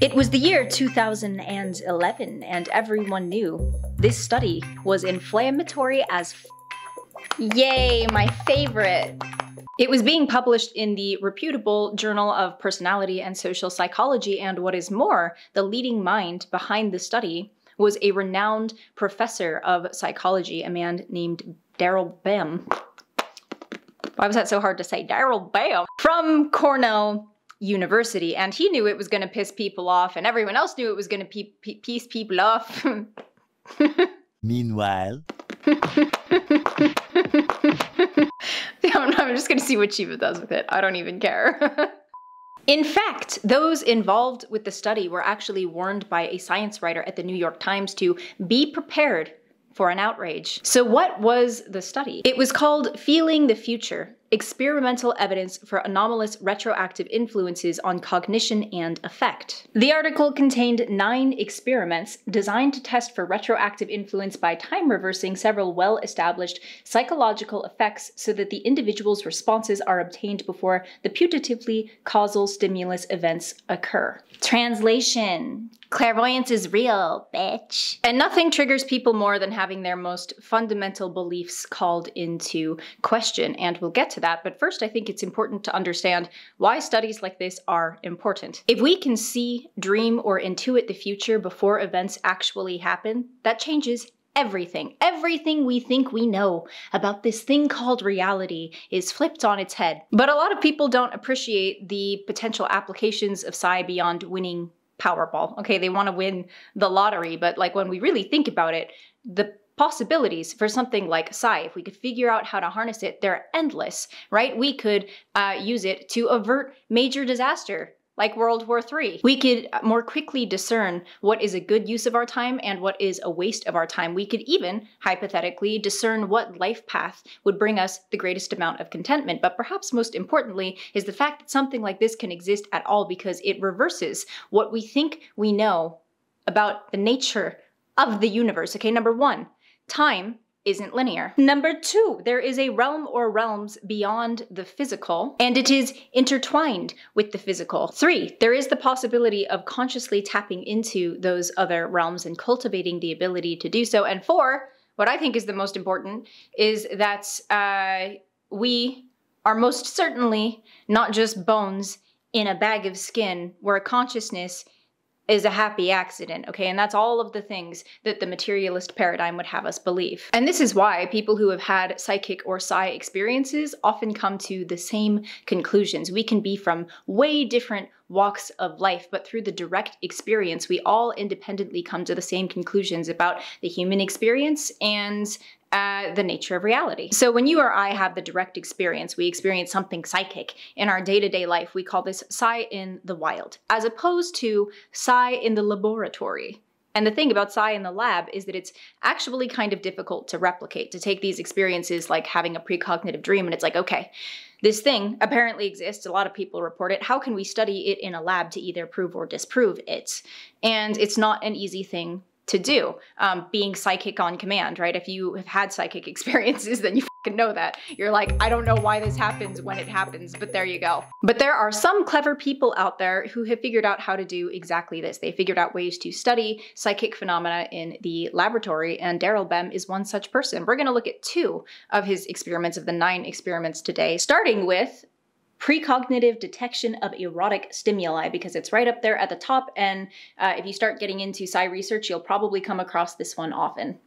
It was the year 2011, and everyone knew this study was inflammatory as f. Yay, my favorite. It was being published in the reputable Journal of Personality and Social Psychology, and what is more, the leading mind behind the study was a renowned professor of psychology, a man named Daryl Bem. Why was that so hard to say? Daryl Bem! From Cornell University, and he knew it was going to piss people off, and everyone else knew it was going to piss people off. Meanwhile... I'm just going to see what Shiva does with it. I don't even care. In fact, those involved with the study were actually warned by a science writer at the New York Times to be prepared for an outrage. So what was the study? It was called Feeling the Future: Experimental Evidence for Anomalous Retroactive Influences on Cognition and Affect. The article contained 9 experiments designed to test for retroactive influence by time reversing several well-established psychological effects so that the individual's responses are obtained before the putatively causal stimulus events occur. Translation: clairvoyance is real, bitch. And nothing triggers people more than having their most fundamental beliefs called into question, and we'll get to that, but first I think it's important to understand why studies like this are important. If we can see, dream, or intuit the future before events actually happen, that changes everything. Everything we think we know about this thing called reality is flipped on its head. But a lot of people don't appreciate the potential applications of psi beyond winning Powerball. Okay, they want to win the lottery, but like when we really think about it, the possibilities for something like psi, if we could figure out how to harness it, they're endless, right? We could use it to avert major disaster like World War III. We could more quickly discern what is a good use of our time and what is a waste of our time. We could even, hypothetically, discern what life path would bring us the greatest amount of contentment. But perhaps most importantly is the fact that something like this can exist at all because it reverses what we think we know about the nature of the universe. Okay, number one, time isn't linear. Number two, there is a realm or realms beyond the physical, and it is intertwined with the physical. Three, there is the possibility of consciously tapping into those other realms and cultivating the ability to do so. And four, what I think is the most important, is that we are most certainly not just bones in a bag of skin where consciousness is a happy accident, okay? And that's all of the things that the materialist paradigm would have us believe. And this is why people who have had psychic or psi experiences often come to the same conclusions. We can be from way different walks of life, but through the direct experience, we all independently come to the same conclusions about the human experience and the nature of reality. So when you or I have the direct experience, we experience something psychic in our day-to-day life. We call this psi in the wild, as opposed to psi in the laboratory. And the thing about psi in the lab is that it's actually kind of difficult to replicate, to take these experiences like having a precognitive dream and it's like, okay, this thing apparently exists, a lot of people report it, how can we study it in a lab to either prove or disprove it? And it's not an easy thing to do, being psychic on command, right? If you have had psychic experiences, then you fucking know that. You're like, I don't know why this happens when it happens, but there you go. But there are some clever people out there who have figured out how to do exactly this. They figured out ways to study psychic phenomena in the laboratory, and Daryl Bem is one such person. We're gonna look at 2 of his experiments, of the 9 experiments today, starting with precognitive detection of erotic stimuli, because it's right up there at the top, and if you start getting into psi research, you'll probably come across this one often.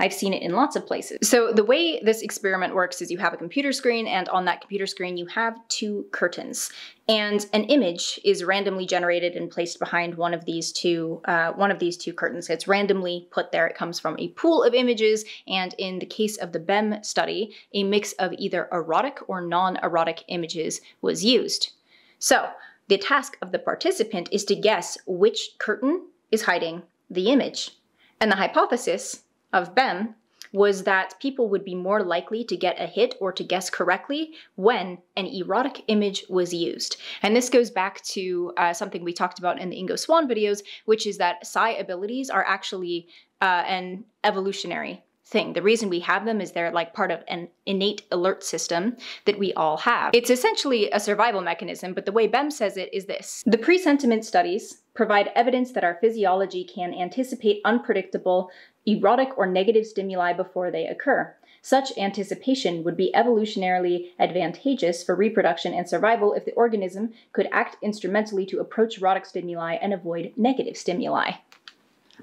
I've seen it in lots of places. So the way this experiment works is you have a computer screen, and on that computer screen you have 2 curtains, and an image is randomly generated and placed behind one of these two curtains. It's randomly put there. It comes from a pool of images, and in the case of the Bem study, a mix of either erotic or non-erotic images was used. So the task of the participant is to guess which curtain is hiding the image, and the hypothesis of Bem was that people would be more likely to get a hit or to guess correctly when an erotic image was used. And this goes back to something we talked about in the Ingo Swann videos, which is that psi abilities are actually an evolutionary thing. The reason we have them is they're like part of an innate alert system that we all have. It's essentially a survival mechanism, but the way Bem says it is this. The pre-sentiment studies provide evidence that our physiology can anticipate unpredictable, erotic or negative stimuli before they occur. Such anticipation would be evolutionarily advantageous for reproduction and survival if the organism could act instrumentally to approach erotic stimuli and avoid negative stimuli.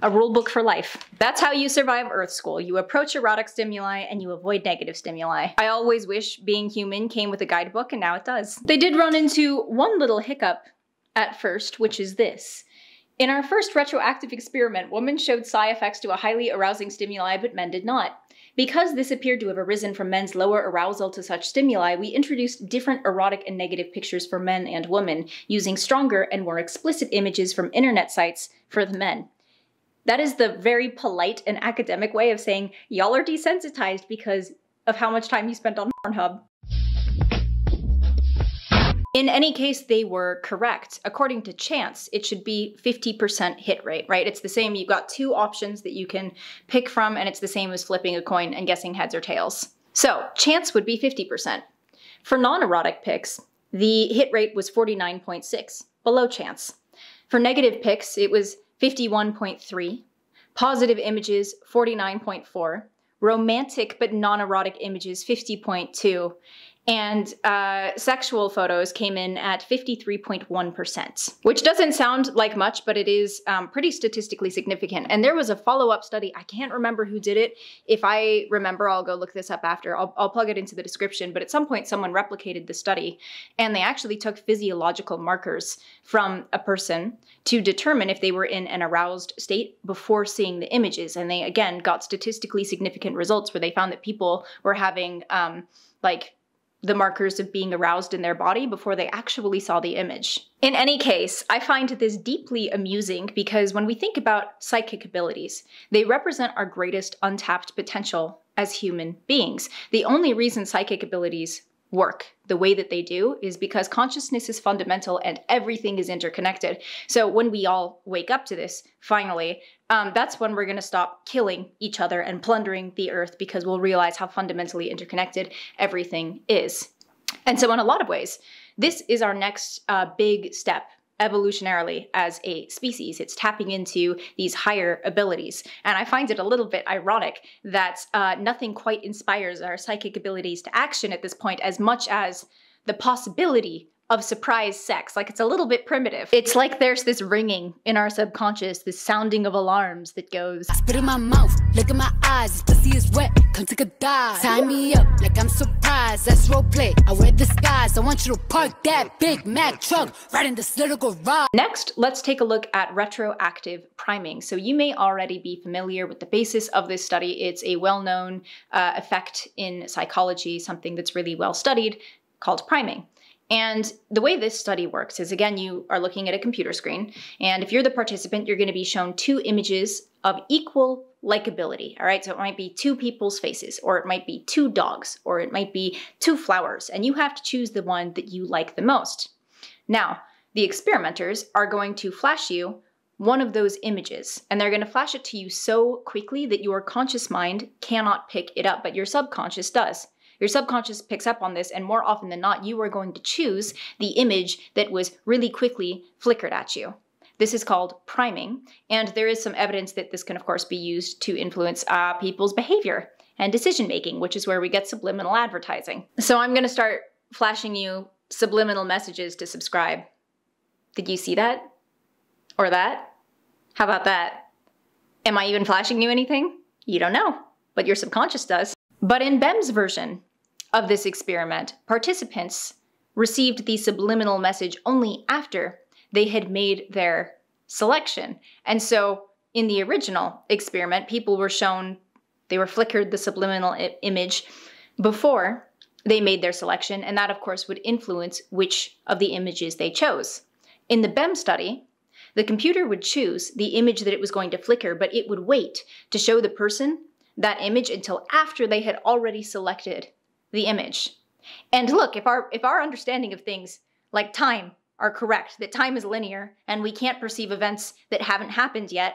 A rule book for life. That's how you survive Earth School. You approach erotic stimuli and you avoid negative stimuli. I always wish Being Human came with a guidebook, and now it does. They did run into one little hiccup at first, which is this. In our first retroactive experiment, women showed psi effects to a highly arousing stimuli, but men did not. Because this appeared to have arisen from men's lower arousal to such stimuli, we introduced different erotic and negative pictures for men and women, using stronger and more explicit images from internet sites for the men. That is the very polite and academic way of saying y'all are desensitized because of how much time you spent on Pornhub. In any case, they were correct. According to chance, it should be 50% hit rate, right? It's the same. You've got two options that you can pick from, and it's the same as flipping a coin and guessing heads or tails. So chance would be 50%. For non-erotic picks, the hit rate was 49.6, below chance. For negative picks, it was 51.3, positive images 49.4, romantic but non-erotic images 50.2, and sexual photos came in at 53.1%, which doesn't sound like much, but it is pretty statistically significant. And there was a follow-up study. I can't remember who did it. If I remember, I'll go look this up after. I'll plug it into the description, but at some point someone replicated the study, and they actually took physiological markers from a person to determine if they were in an aroused state before seeing the images. And they, again, got statistically significant results where they found that people were having like the markers of being aroused in their body before they actually saw the image. In any case, I find this deeply amusing because when we think about psychic abilities, they represent our greatest untapped potential as human beings. The only reason psychic abilities work the way that they do is because consciousness is fundamental and everything is interconnected. So when we all wake up to this, finally, that's when we're gonna stop killing each other and plundering the earth because we'll realize how fundamentally interconnected everything is. And so in a lot of ways, this is our next big step evolutionarily as a species. It's tapping into these higher abilities. And I find it a little bit ironic that nothing quite inspires our psychic abilities to action at this point as much as the possibility of surprise sex. Like, it's a little bit primitive. It's like there's this ringing in our subconscious, this sounding of alarms that goes, I spit in my mouth, look in my eyes, pussy is wet, come take a dive. Tie me up like I'm surprised, that's roleplay. I wear disguise, I want you to park that Big Mac truck right in this little garage. Next, let's take a look at retroactive priming. So you may already be familiar with the basis of this study. It's a well-known effect in psychology, something that's really well studied, called priming. And the way this study works is, again, you are looking at a computer screen, and if you're the participant, you're going to be shown two images of equal likability, all right? So it might be two people's faces, or it might be two dogs, or it might be two flowers, and you have to choose the one that you like the most. Now, the experimenters are going to flash you one of those images, and they're going to flash it to you so quickly that your conscious mind cannot pick it up, but your subconscious does. Your subconscious picks up on this, and more often than not, you are going to choose the image that was really quickly flickered at you. This is called priming, and there is some evidence that this can, of course, be used to influence people's behavior and decision-making, which is where we get subliminal advertising. So I'm going to start flashing you subliminal messages to subscribe. Did you see that? Or that? How about that? Am I even flashing you anything? You don't know, but your subconscious does. But in Bem's version of this experiment, participants received the subliminal message only after they had made their selection. And so in the original experiment, people were shown, they were flickered the subliminal image before they made their selection, and that, of course, would influence which of the images they chose. In the Bem study, the computer would choose the image that it was going to flicker, but it would wait to show the person that image until after they had already selected the image. And look, if our understanding of things like time are correct, that time is linear and we can't perceive events that haven't happened yet,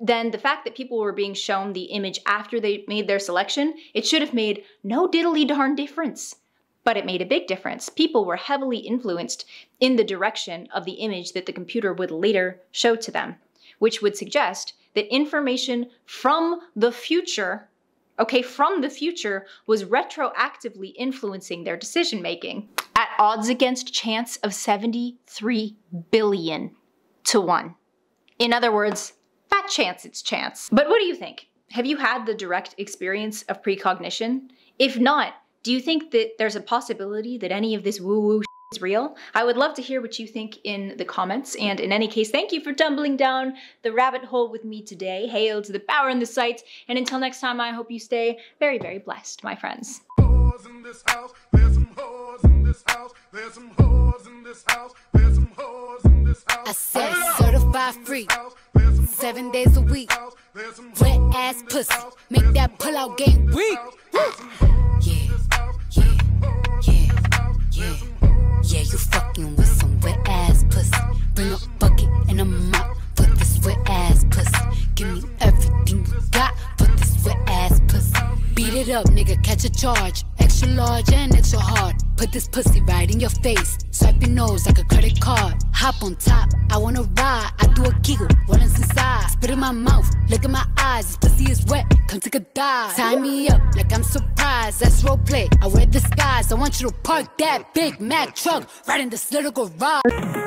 then the fact that people were being shown the image after they made their selection, it should have made no diddly darn difference. But it made a big difference. People were heavily influenced in the direction of the image that the computer would later show to them, which would suggest that information from the future, was retroactively influencing their decision-making at odds against chance of 73 billion to 1. In other words, fat chance it's chance. But what do you think? Have you had the direct experience of precognition? If not, do you think that there's a possibility that any of this woo-woo is real? I would love to hear what you think in the comments, and in any case, thank you for tumbling down the rabbit hole with me today. Hail to the power and the sight, and until next time, I hope you stay very, very blessed, my friends. I said certified freak, 7 days a week, wet ass pussy, make that pull-out game weak. Yeah, you fucking with some wet ass pussy. Bring a bucket and a mop for this wet ass pussy. Give me everything you got for this wet ass pussy. Beat it up, nigga, catch a charge. Extra large and extra hard. Put this pussy right in your face. Swipe your nose like a credit card. Hop on top, I wanna ride. I do a giggle, rollin' inside. Spit in my mouth, look in my eyes. This pussy is wet, come take a dive. Tie me up like I'm surprised. That's roleplay, I wear disguise. I want you to park that Big Mac truck right in this little garage.